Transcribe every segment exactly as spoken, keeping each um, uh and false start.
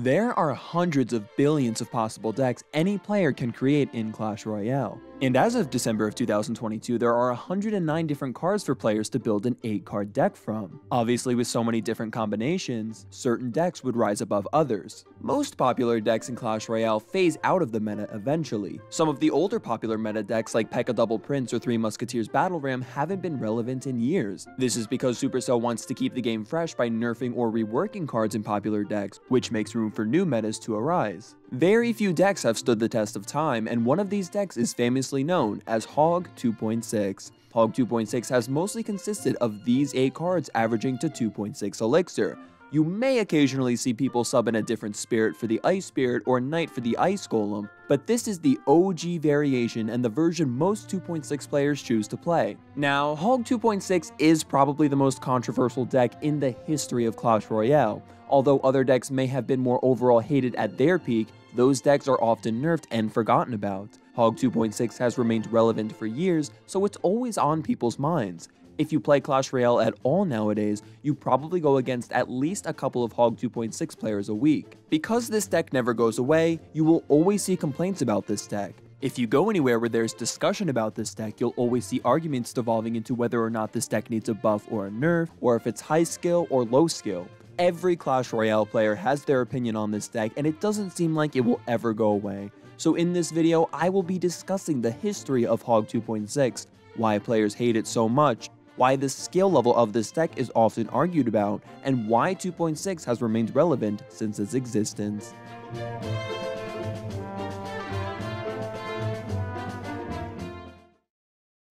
There are hundreds of billions of possible decks any player can create in Clash Royale. And as of December of two thousand twenty-two, there are one hundred nine different cards for players to build an eight card deck from. Obviously, with so many different combinations, certain decks would rise above others. Most popular decks in Clash Royale phase out of the meta eventually. Some of the older popular meta decks like Pekka Double Prince or Three Musketeers Battle Ram haven't been relevant in years. This is because Supercell wants to keep the game fresh by nerfing or reworking cards in popular decks, which makes room for new metas to arise. Very few decks have stood the test of time, and one of these decks is famously known as Hog two point six. Hog two point six has mostly consisted of these eight cards averaging to two point six elixir. You may occasionally see people sub in a different spirit for the Ice Spirit or Knight for the Ice Golem, but this is the O G variation and the version most two point six players choose to play. Now, Hog two point six is probably the most controversial deck in the history of Clash Royale. Although other decks may have been more overall hated at their peak, those decks are often nerfed and forgotten about. Hog two point six has remained relevant for years, so it's always on people's minds. If you play Clash Royale at all nowadays, you probably go against at least a couple of Hog two point six players a week. Because this deck never goes away, you will always see complaints about this deck. If you go anywhere where there's discussion about this deck, you'll always see arguments devolving into whether or not this deck needs a buff or a nerf, or if it's high skill or low skill. Every Clash Royale player has their opinion on this deck, and it doesn't seem like it will ever go away. So in this video, I will be discussing the history of Hog two point six, why players hate it so much, why the skill level of this deck is often argued about, and why two point six has remained relevant since its existence.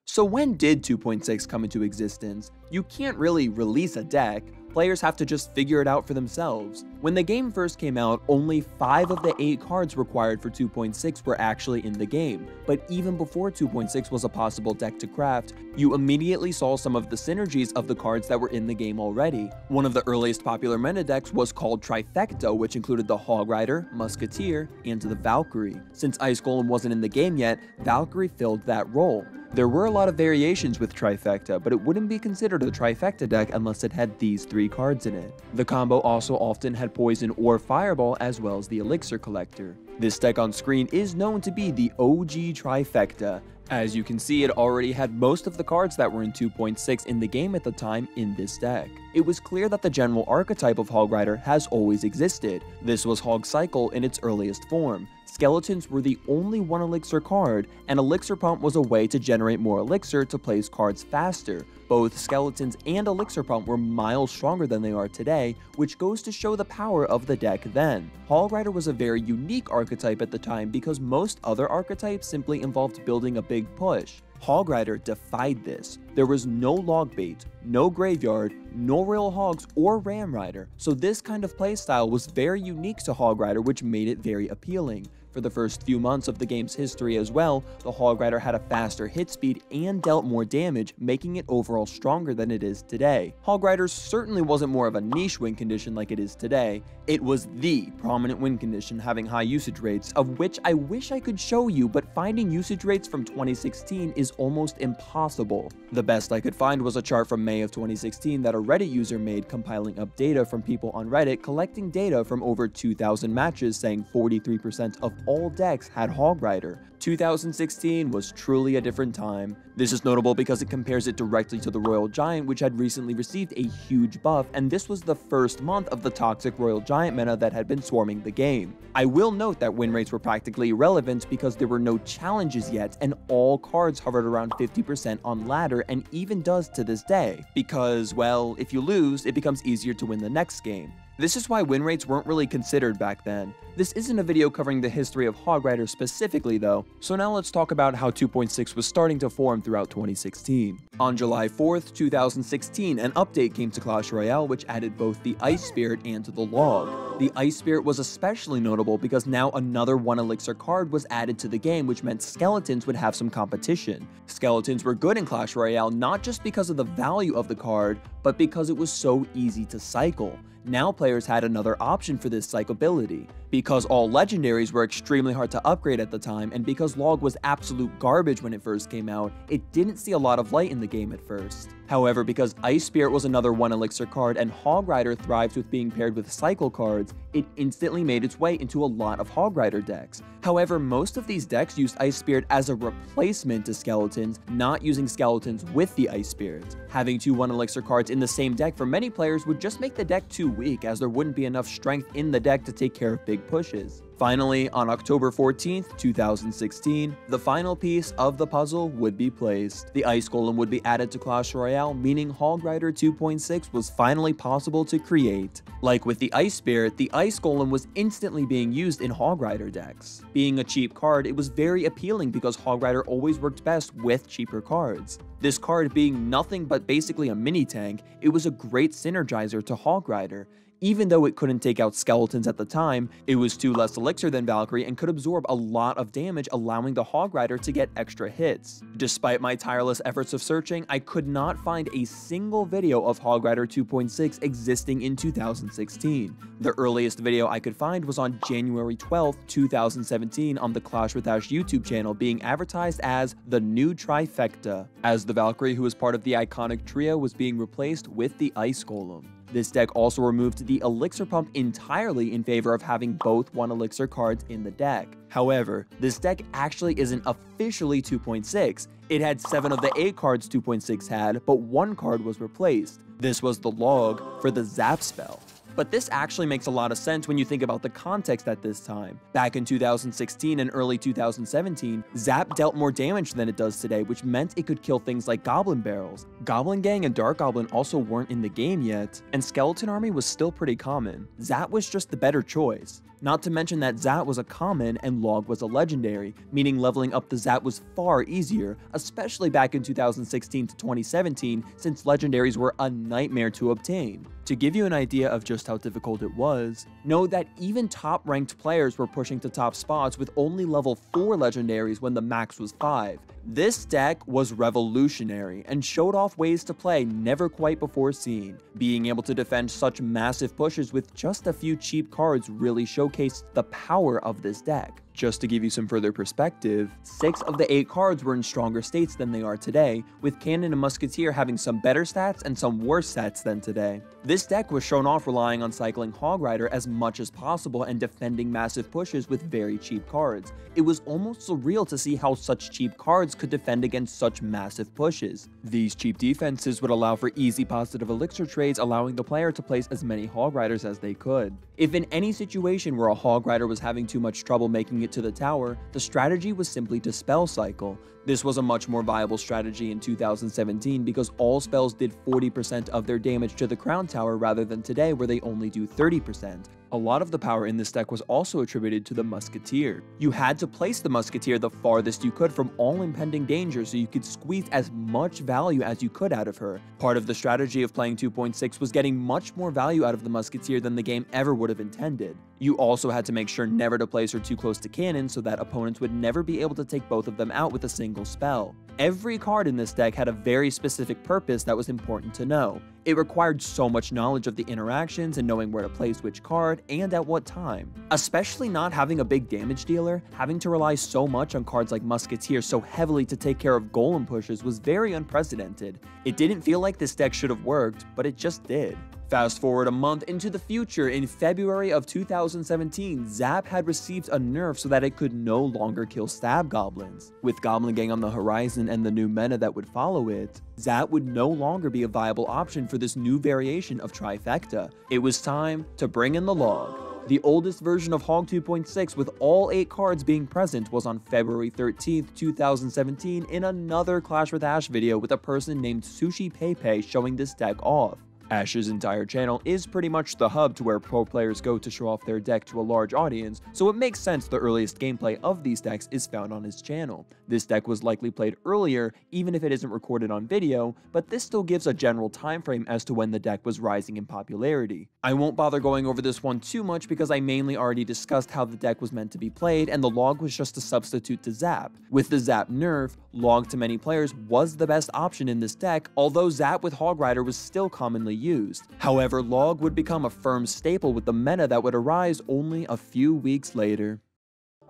So when did two point six come into existence? You can't really release a deck. Players have to just figure it out for themselves. When the game first came out, only five of the eight cards required for two point six were actually in the game, but even before two point six was a possible deck to craft, you immediately saw some of the synergies of the cards that were in the game already. One of the earliest popular meta decks was called Trifecta, which included the Hog Rider, Musketeer, and the Valkyrie. Since Ice Golem wasn't in the game yet, Valkyrie filled that role. There were a lot of variations with Trifecta, but it wouldn't be considered a Trifecta deck unless it had these three cards in it. The combo also often had Poison or Fireball as well as the Elixir Collector. This deck on screen is known to be the O G Trifecta. As you can see, it already had most of the cards that were in two point six in the game at the time in this deck. It was clear that the general archetype of Hog Rider has always existed. This was Hog Cycle in its earliest form. Skeletons were the only one elixir card, and Elixir Pump was a way to generate more elixir to place cards faster. Both Skeletons and Elixir Pump were miles stronger than they are today, which goes to show the power of the deck then. Hog Rider was a very unique archetype at the time because most other archetypes simply involved building a big push. Hog Rider defied this. There was no Logbait, no Graveyard, no Royal Hogs or Ram Rider, so this kind of playstyle was very unique to Hog Rider, which made it very appealing. For the first few months of the game's history as well, the Hog Rider had a faster hit speed and dealt more damage, making it overall stronger than it is today. Hog Rider certainly wasn't more of a niche win condition like it is today. It was the prominent win condition, having high usage rates, of which I wish I could show you, but finding usage rates from twenty sixteen is almost impossible. The best I could find was a chart from May of twenty sixteen that a Reddit user made, compiling up data from people on Reddit collecting data from over two thousand matches, saying forty-three percent of all decks had Hog Rider. two thousand sixteen was truly a different time. This is notable because it compares it directly to the Royal Giant, which had recently received a huge buff, and this was the first month of the toxic Royal Giant meta that had been swarming the game. I will note that win rates were practically irrelevant because there were no challenges yet, and all cards hovered around fifty percent on ladder, and even does to this day, because, well, if you lose, it becomes easier to win the next game. This is why win rates weren't really considered back then. This isn't a video covering the history of Hog Rider specifically though, so now let's talk about how two point six was starting to form throughout twenty sixteen. On July fourth, two thousand sixteen, an update came to Clash Royale which added both the Ice Spirit and the Log. The Ice Spirit was especially notable because now another one elixir card was added to the game, which meant Skeletons would have some competition. Skeletons were good in Clash Royale not just because of the value of the card, but because it was so easy to cycle. Now players had another option for this cyclability. because all legendaries were extremely hard to upgrade at the time, and because Log was absolute garbage when it first came out, it didn't see a lot of light in the game at first. However, because Ice Spirit was another one elixir card and Hog Rider thrives with being paired with cycle cards, it instantly made its way into a lot of Hog Rider decks. However, most of these decks used Ice Spirit as a replacement to Skeletons, not using Skeletons with the Ice Spirit. Having two one elixir cards in the same deck for many players would just make the deck too weak, as there wouldn't be enough strength in the deck to take care of big pushes. Finally, on October fourteenth, two thousand sixteen, the final piece of the puzzle would be placed. The Ice Golem would be added to Clash Royale, meaning Hog Rider two point six was finally possible to create. Like with the Ice Spirit, the Ice Golem was instantly being used in Hog Rider decks. Being a cheap card, it was very appealing because Hog Rider always worked best with cheaper cards. This card being nothing but basically a mini tank, it was a great synergizer to Hog Rider. Even though it couldn't take out Skeletons at the time, it was two less elixir than Valkyrie and could absorb a lot of damage, allowing the Hog Rider to get extra hits. Despite my tireless efforts of searching, I could not find a single video of Hog Rider two point six existing in two thousand sixteen. The earliest video I could find was on January twelfth, two thousand seventeen on the Clash with Ash YouTube channel, being advertised as the new Trifecta, as the Valkyrie, who was part of the iconic trio, was being replaced with the Ice Golem. This deck also removed the Elixir Pump entirely in favor of having both one elixir cards in the deck. However, this deck actually isn't officially two point six. It had seven of the eight cards two point six had, but one card was replaced. This was the Log for the Zap spell. But this actually makes a lot of sense when you think about the context at this time. Back in two thousand sixteen and early two thousand seventeen, Zap dealt more damage than it does today, which meant it could kill things like Goblin Barrels. Goblin Gang and Dark Goblin also weren't in the game yet, and Skeleton Army was still pretty common. Zap was just the better choice. Not to mention that Zap was a common and Log was a legendary, meaning leveling up the Zap was far easier, especially back in two thousand sixteen to twenty seventeen, since legendaries were a nightmare to obtain. To give you an idea of just how difficult it was, know that even top-ranked players were pushing to top spots with only level four legendaries when the max was five. This deck was revolutionary and showed off ways to play never quite before seen. Being able to defend such massive pushes with just a few cheap cards really showcased the power of this deck. Just to give you some further perspective, six of the eight cards were in stronger states than they are today, with Cannon and Musketeer having some better stats and some worse stats than today. This deck was shown off relying on cycling Hog Rider as much as possible and defending massive pushes with very cheap cards. It was almost surreal to see how such cheap cards could defend against such massive pushes. These cheap defenses would allow for easy positive elixir trades, allowing the player to place as many Hog Riders as they could. If in any situation where a Hog Rider was having too much trouble making it to the tower, the strategy was simply to spell cycle. This was a much more viable strategy in two thousand seventeen because all spells did forty percent of their damage to the crown tower rather than today where they only do thirty percent. A lot of the power in this deck was also attributed to the Musketeer. You had to place the Musketeer the farthest you could from all impending danger so you could squeeze as much value as you could out of her. Part of the strategy of playing two point six was getting much more value out of the Musketeer than the game ever would have intended. You also had to make sure never to place her too close to Cannon so that opponents would never be able to take both of them out with a single spell. Every card in this deck had a very specific purpose that was important to know. It required so much knowledge of the interactions and knowing where to place which card and at what time. Especially not having a big damage dealer, having to rely so much on cards like Musketeer so heavily to take care of Golem pushes was very unprecedented. It didn't feel like this deck should have worked, but it just did. Fast forward a month into the future, in February of two thousand seventeen, Zap had received a nerf so that it could no longer kill Stab Goblins. With Goblin Gang on the horizon and the new meta that would follow it, Zap would no longer be a viable option for this new variation of Trifecta. It was time to bring in the Log. The oldest version of Hog two point six with all eight cards being present was on February thirteenth, two thousand seventeen in another Clash with Ash video with a person named Sushi Pepe showing this deck off. Ash's entire channel is pretty much the hub to where pro players go to show off their deck to a large audience, so it makes sense the earliest gameplay of these decks is found on his channel. This deck was likely played earlier, even if it isn't recorded on video, but this still gives a general time frame as to when the deck was rising in popularity. I won't bother going over this one too much because I mainly already discussed how the deck was meant to be played and the Log was just a substitute to Zap. With the Zap nerf, Log to many players was the best option in this deck, although Zap with Hog Rider was still commonly used. However, Log would become a firm staple with the meta that would arise only a few weeks later.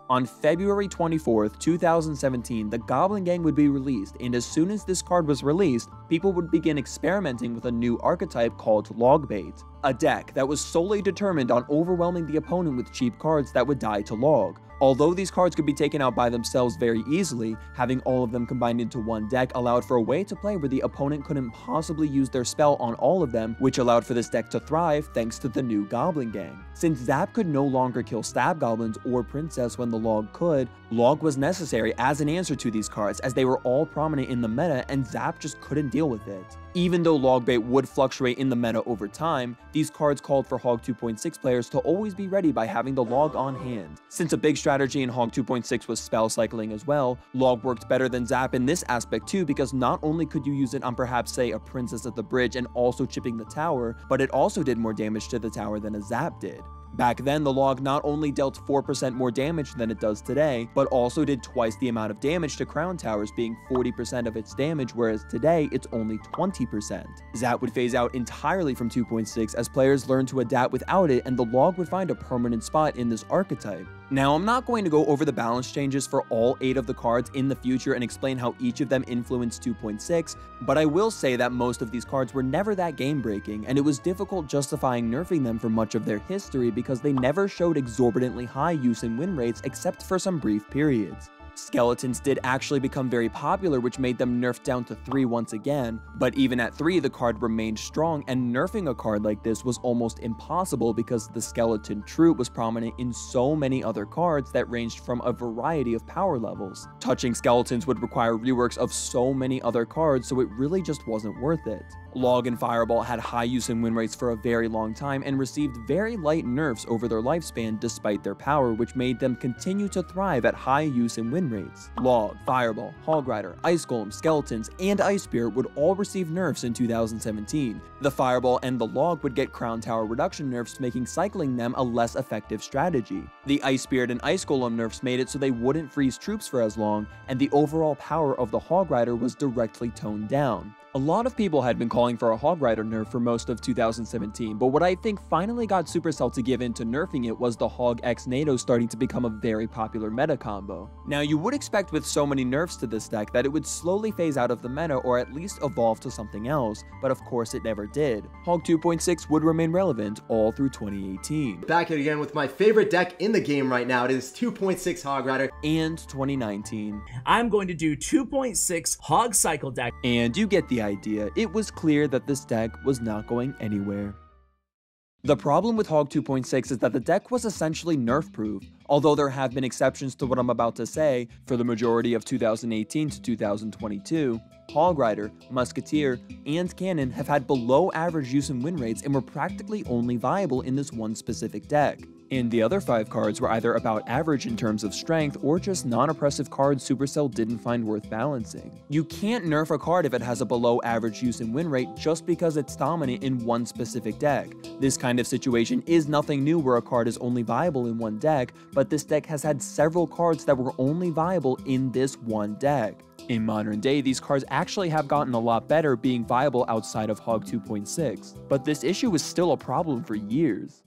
On February twenty-fourth, two thousand seventeen, the Goblin Gang would be released, and as soon as this card was released, people would begin experimenting with a new archetype called Logbait, a deck that was solely determined on overwhelming the opponent with cheap cards that would die to Log. Although these cards could be taken out by themselves very easily, having all of them combined into one deck allowed for a way to play where the opponent couldn't possibly use their spell on all of them, which allowed for this deck to thrive thanks to the new Goblin Gang. Since Zap could no longer kill Stab Goblins or Princess when the Log could, Log was necessary as an answer to these cards, as they were all prominent in the meta and Zap just couldn't deal with it. Even though Logbait would fluctuate in the meta over time, these cards called for Hog two point six players to always be ready by having the Log on hand. Since a big strategy in Hog two point six was spell cycling as well, Log worked better than Zap in this aspect too, because not only could you use it on perhaps say a Princess at the bridge and also chipping the tower, but it also did more damage to the tower than a Zap did. Back then, the Log not only dealt four percent more damage than it does today, but also did twice the amount of damage to crown towers, being forty percent of its damage, whereas today it's only twenty percent. Zap would phase out entirely from two point six as players learned to adapt without it, and the Log would find a permanent spot in this archetype. Now, I'm not going to go over the balance changes for all eight of the cards in the future and explain how each of them influenced two point six, but I will say that most of these cards were never that game-breaking, and it was difficult justifying nerfing them for much of their history because they never showed exorbitantly high use and win rates except for some brief periods. Skeletons did actually become very popular, which made them nerfed down to three once again, but even at three the card remained strong, and nerfing a card like this was almost impossible because the Skeleton Troop was prominent in so many other cards that ranged from a variety of power levels. Touching Skeletons would require reworks of so many other cards, so it really just wasn't worth it. Log and Fireball had high use and win rates for a very long time and received very light nerfs over their lifespan despite their power, which made them continue to thrive at high use and win rates. Log, Fireball, Hog Rider, Ice Golem, Skeletons, and Ice Spirit would all receive nerfs in two thousand seventeen. The Fireball and the Log would get Crown Tower reduction nerfs, making cycling them a less effective strategy. The Ice Spirit and Ice Golem nerfs made it so they wouldn't freeze troops for as long, and the overall power of the Hog Rider was directly toned down. A lot of people had been calling for a Hog Rider nerf for most of two thousand seventeen, but what I think finally got Supercell to give in to nerfing it was the Hog X NATO starting to become a very popular meta combo. Now, you would expect with so many nerfs to this deck that it would slowly phase out of the meta or at least evolve to something else, but of course it never did. Hog two point six would remain relevant all through twenty eighteen. Back here again with my favorite deck in the game right now. It is two point six Hog Rider. And twenty nineteen. I'm going to do two point six Hog Cycle deck. And you get the idea, it was clear that this deck was not going anywhere. The problem with Hog two point six is that the deck was essentially nerf-proof. Although there have been exceptions to what I'm about to say, for the majority of two thousand eighteen to two thousand twenty-two, Hog Rider, Musketeer, and Cannon have had below average use and win rates and were practically only viable in this one specific deck. And the other five cards were either about average in terms of strength or just non-oppressive cards Supercell didn't find worth balancing. You can't nerf a card if it has a below average use and win rate just because it's dominant in one specific deck. This kind of situation is nothing new where a card is only viable in one deck, but this deck has had several cards that were only viable in this one deck. In modern day, these cards actually have gotten a lot better being viable outside of Hog two point six, but this issue was still a problem for years.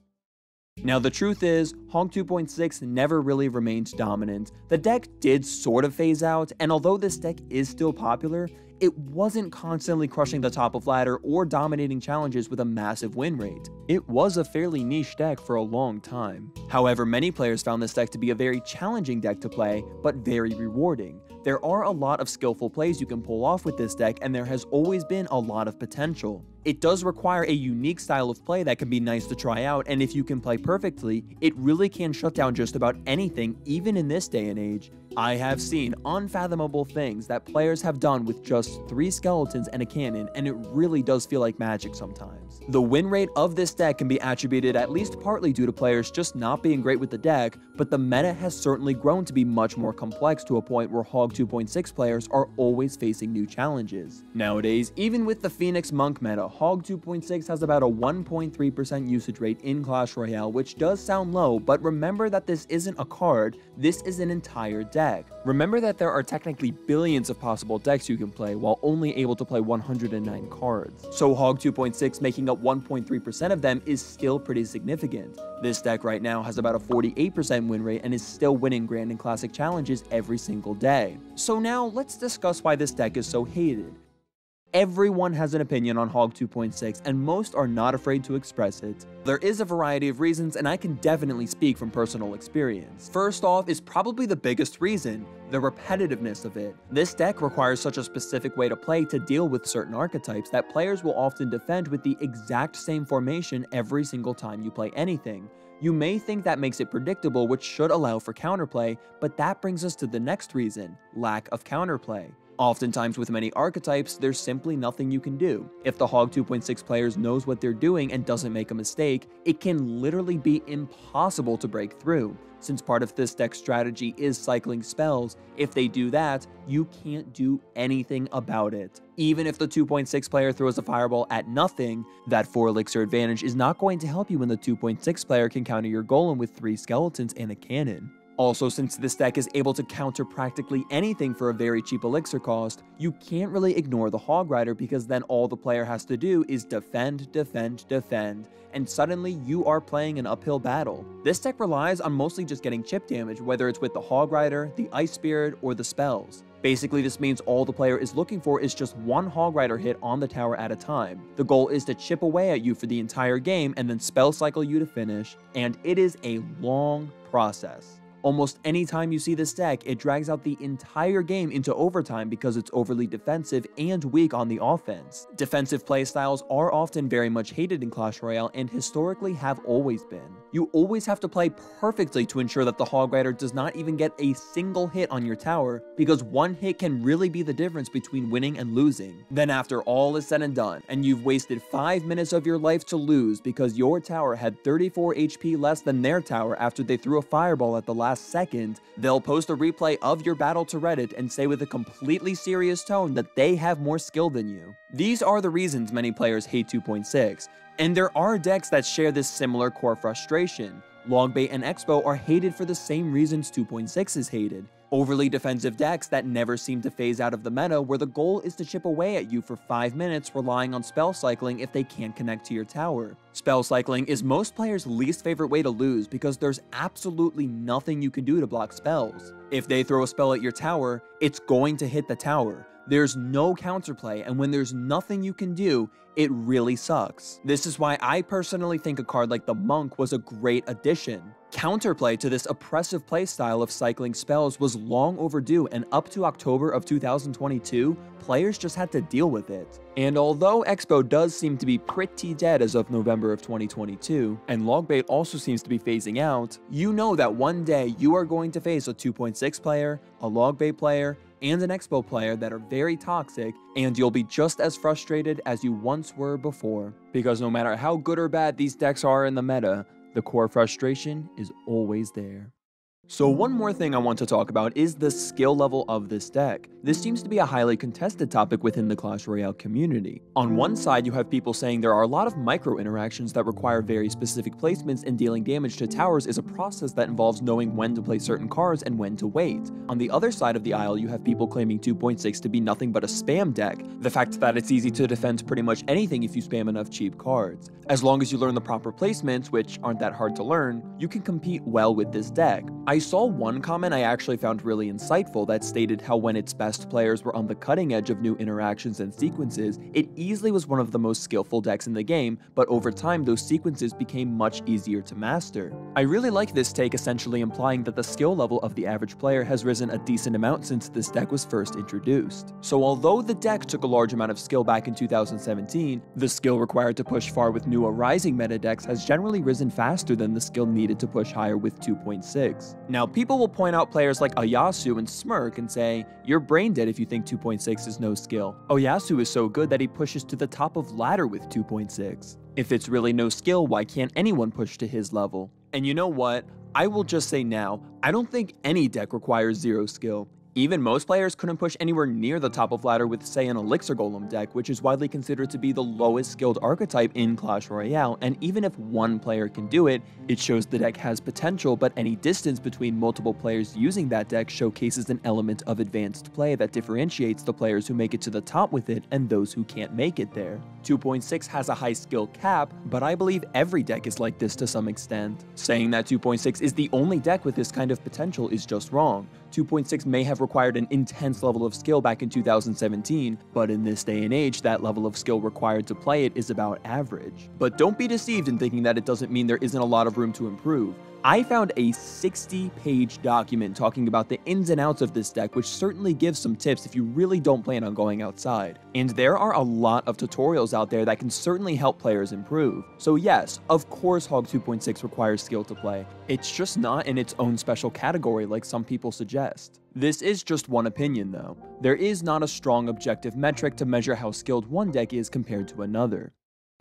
Now, the truth is, Hog two point six never really remained dominant. The deck did sort of phase out, and although this deck is still popular, it wasn't constantly crushing the top of ladder or dominating challenges with a massive win rate. It was a fairly niche deck for a long time. However, many players found this deck to be a very challenging deck to play, but very rewarding. There are a lot of skillful plays you can pull off with this deck, and there has always been a lot of potential. It does require a unique style of play that can be nice to try out, and if you can play perfectly, it really can shut down just about anything, even in this day and age. I have seen unfathomable things that players have done with just three skeletons and a cannon, and it really does feel like magic sometimes. The win rate of this deck can be attributed at least partly due to players just not being great with the deck, but the meta has certainly grown to be much more complex to a point where Hog two point six players are always facing new challenges. Nowadays, even with the Phoenix Monk meta, Hog two point six has about a one point three percent usage rate in Clash Royale, which does sound low, but remember that this isn't a card, this is an entire deck. deck. Remember that there are technically billions of possible decks you can play while only able to play one hundred nine cards. So Hog two point six making up one point three percent of them is still pretty significant. This deck right now has about a forty-eight percent win rate and is still winning Grand and Classic challenges every single day. So now let's discuss why this deck is so hated. Everyone has an opinion on Hog two point six, and most are not afraid to express it. There is a variety of reasons, and I can definitely speak from personal experience. First off is probably the biggest reason, the repetitiveness of it. This deck requires such a specific way to play to deal with certain archetypes that players will often defend with the exact same formation every single time you play anything. You may think that makes it predictable, which should allow for counterplay, but that brings us to the next reason, lack of counterplay. Oftentimes with many archetypes, there's simply nothing you can do. If the Hog two point six players knows what they're doing and doesn't make a mistake, it can literally be impossible to break through. Since part of this deck's strategy is cycling spells, if they do that, you can't do anything about it. Even if the two point six player throws a fireball at nothing, that four elixir advantage is not going to help you when the two point six player can counter your golem with three skeletons and a cannon. Also, since this deck is able to counter practically anything for a very cheap elixir cost, you can't really ignore the Hog Rider because then all the player has to do is defend, defend, defend, and suddenly you are playing an uphill battle. This deck relies on mostly just getting chip damage, whether it's with the Hog Rider, the Ice Spirit, or the spells. Basically, this means all the player is looking for is just one Hog Rider hit on the tower at a time. The goal is to chip away at you for the entire game and then spell cycle you to finish, and it is a long process. Almost any time you see this deck, it drags out the entire game into overtime because it's overly defensive and weak on the offense. Defensive playstyles are often very much hated in Clash Royale and historically have always been. You always have to play perfectly to ensure that the Hog Rider does not even get a single hit on your tower, because one hit can really be the difference between winning and losing. Then after all is said and done, and you've wasted five minutes of your life to lose because your tower had thirty-four H P less than their tower after they threw a fireball at the last second, they'll post a replay of your battle to Reddit and say with a completely serious tone that they have more skill than you. These are the reasons many players hate two point six, and there are decks that share this similar core frustration. Logbait and Expo are hated for the same reasons two point six is hated. Overly defensive decks that never seem to phase out of the meta, where the goal is to chip away at you for five minutes, relying on spell cycling if they can't connect to your tower. Spell cycling is most players' least favorite way to lose because there's absolutely nothing you can do to block spells. If they throw a spell at your tower, it's going to hit the tower. There's no counterplay, and when there's nothing you can do, it really sucks. This is why I personally think a card like the Monk was a great addition. Counterplay to this oppressive playstyle of cycling spells was long overdue, and up to October of two thousand twenty-two, players just had to deal with it. And although Expo does seem to be pretty dead as of November of twenty twenty-two, and Logbait also seems to be phasing out, you know that one day you are going to face a two point six player, a Logbait player, and an Expo player that are very toxic, and you'll be just as frustrated as you once were before. Because no matter how good or bad these decks are in the meta, the core frustration is always there. So one more thing I want to talk about is the skill level of this deck. This seems to be a highly contested topic within the Clash Royale community. On one side, you have people saying there are a lot of micro interactions that require very specific placements, and dealing damage to towers is a process that involves knowing when to play certain cards and when to wait. On the other side of the aisle, you have people claiming two point six to be nothing but a spam deck, the fact that it's easy to defend pretty much anything if you spam enough cheap cards. As long as you learn the proper placements, which aren't that hard to learn, you can compete well with this deck. I I saw one comment I actually found really insightful that stated how when its best players were on the cutting edge of new interactions and sequences, it easily was one of the most skillful decks in the game, but over time those sequences became much easier to master. I really like this take, essentially implying that the skill level of the average player has risen a decent amount since this deck was first introduced. So although the deck took a large amount of skill back in two thousand seventeen, the skill required to push far with new arising meta decks has generally risen faster than the skill needed to push higher with two point six. Now, people will point out players like Oyasu and Smirk and say, "You're brain dead if you think two point six is no skill. Oyasu is so good that he pushes to the top of ladder with two point six. If it's really no skill, why can't anyone push to his level?" And you know what? I will just say now, I don't think any deck requires zero skill. Even most players couldn't push anywhere near the top of ladder with, say, an Elixir Golem deck, which is widely considered to be the lowest skilled archetype in Clash Royale, and even if one player can do it, it shows the deck has potential, but any distance between multiple players using that deck showcases an element of advanced play that differentiates the players who make it to the top with it and those who can't make it there. two point six has a high skill cap, but I believe every deck is like this to some extent. Saying that two point six is the only deck with this kind of potential is just wrong. two point six may have required an intense level of skill back in two thousand seventeen, but in this day and age, that level of skill required to play it is about average. But don't be deceived in thinking that it doesn't mean there isn't a lot of room to improve. I found a sixty page document talking about the ins and outs of this deck, which certainly gives some tips if you really don't plan on going outside. And there are a lot of tutorials out there that can certainly help players improve. So yes, of course Hog two point six requires skill to play. It's just not in its own special category like some people suggest. This is just one opinion though. There is not a strong objective metric to measure how skilled one deck is compared to another.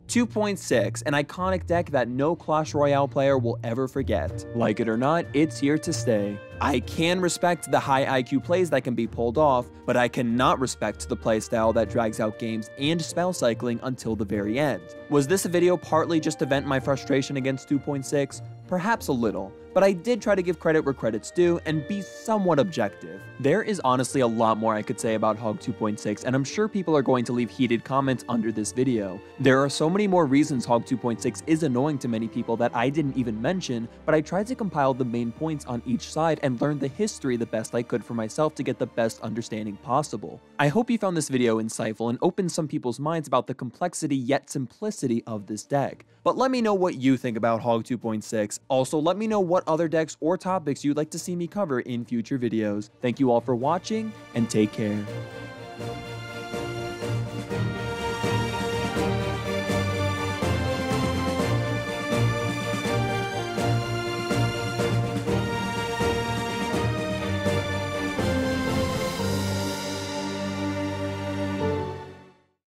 two point six, an iconic deck that no Clash Royale player will ever forget. Like it or not, it's here to stay. I can respect the high I Q plays that can be pulled off, but I cannot respect the playstyle that drags out games and spell cycling until the very end. Was this video partly just to vent my frustration against two point six? Perhaps a little, but I did try to give credit where credit's due and be somewhat objective. There is honestly a lot more I could say about Hog two point six, and I'm sure people are going to leave heated comments under this video. There are so many more reasons Hog two point six is annoying to many people that I didn't even mention, but I tried to compile the main points on each side and learn the history the best I could for myself to get the best understanding possible. I hope you found this video insightful and opened some people's minds about the complexity yet simplicity of this deck. But let me know what you think about Hog two point six. Also, let me know what other decks or topics you'd like to see me cover in future videos. Thank you all for watching, and take care.